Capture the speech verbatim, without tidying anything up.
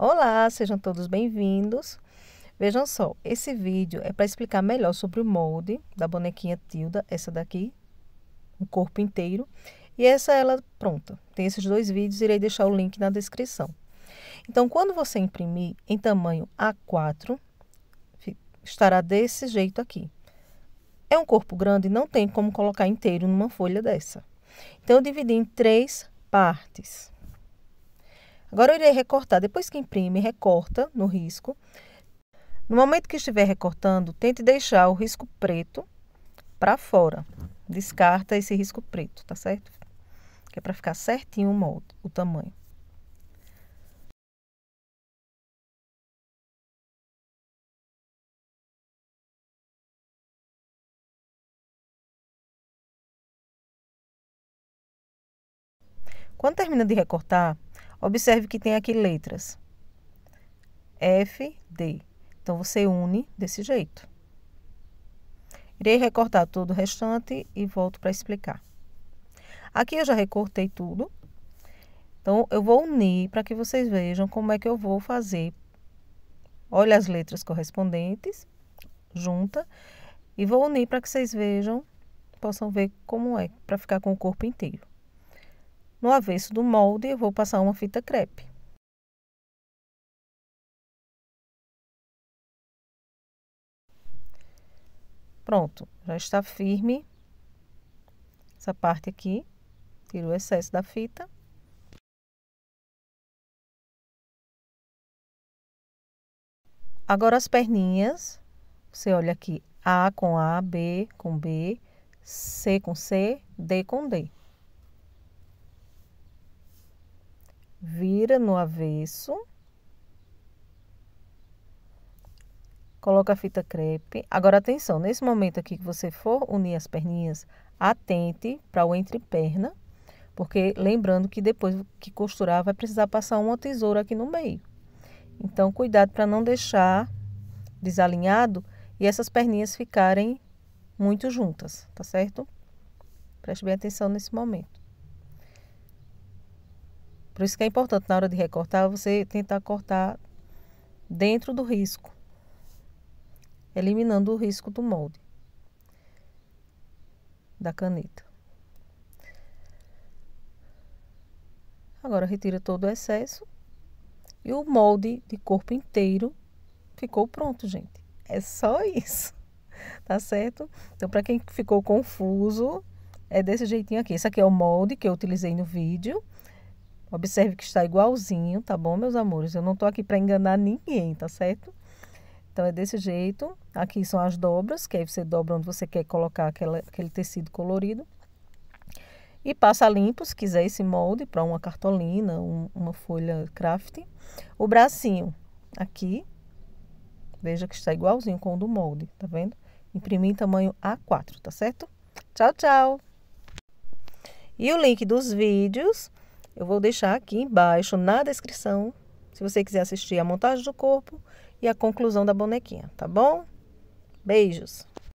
Olá, sejam todos bem-vindos. Vejam só, esse vídeo é para explicar melhor sobre o molde da bonequinha Tilda, essa daqui, o corpo inteiro, e essa ela pronta. Tem esses dois vídeos, irei deixar o link na descrição. Então, quando você imprimir em tamanho A quatro, estará desse jeito aqui. É um corpo grande, não tem como colocar inteiro numa folha dessa. Então, eu dividi em três partes. Agora, eu irei recortar. Depois que imprime, recorta no risco. No momento que estiver recortando, tente deixar o risco preto para fora. Descarta esse risco preto, tá certo? Que é para ficar certinho o molde, o tamanho. Quando termina de recortar, observe que tem aqui letras F, D. Então, você une desse jeito. Irei recortar todo o restante e volto para explicar. Aqui eu já recortei tudo. Então, eu vou unir para que vocês vejam como é que eu vou fazer. Olha as letras correspondentes, junta, e vou unir para que vocês vejam, possam ver como é, para ficar com o corpo inteiro. No avesso do molde, eu vou passar uma fita crepe. Pronto, já está firme essa parte aqui. Tiro o excesso da fita. Agora as perninhas. Você olha aqui, A com A, B com B, C com C, D com D. Vira no avesso, coloca a fita crepe. Agora, atenção, nesse momento aqui que você for unir as perninhas, atente para o entreperna, porque lembrando que depois que costurar vai precisar passar uma tesoura aqui no meio. Então, cuidado para não deixar desalinhado e essas perninhas ficarem muito juntas, tá certo? Preste bem atenção nesse momento. Por isso que é importante, na hora de recortar, você tentar cortar dentro do risco, eliminando o risco do molde, da caneta. Agora, retira todo o excesso e o molde de corpo inteiro ficou pronto, gente. É só isso, tá certo? Então, para quem ficou confuso, é desse jeitinho aqui. Esse aqui é o molde que eu utilizei no vídeo. Observe que está igualzinho, tá bom, meus amores? Eu não tô aqui para enganar ninguém, tá certo? Então, é desse jeito. Aqui são as dobras, que aí você dobra onde você quer colocar aquela, aquele tecido colorido. E passa limpo, se quiser, esse molde para uma cartolina, um, uma folha craft. O bracinho aqui, veja que está igualzinho com o do molde, tá vendo? Imprimi em tamanho A quatro, tá certo? Tchau, tchau! E o link dos vídeos eu vou deixar aqui embaixo na descrição, se você quiser assistir a montagem do corpo e a conclusão da bonequinha, tá bom? Beijos!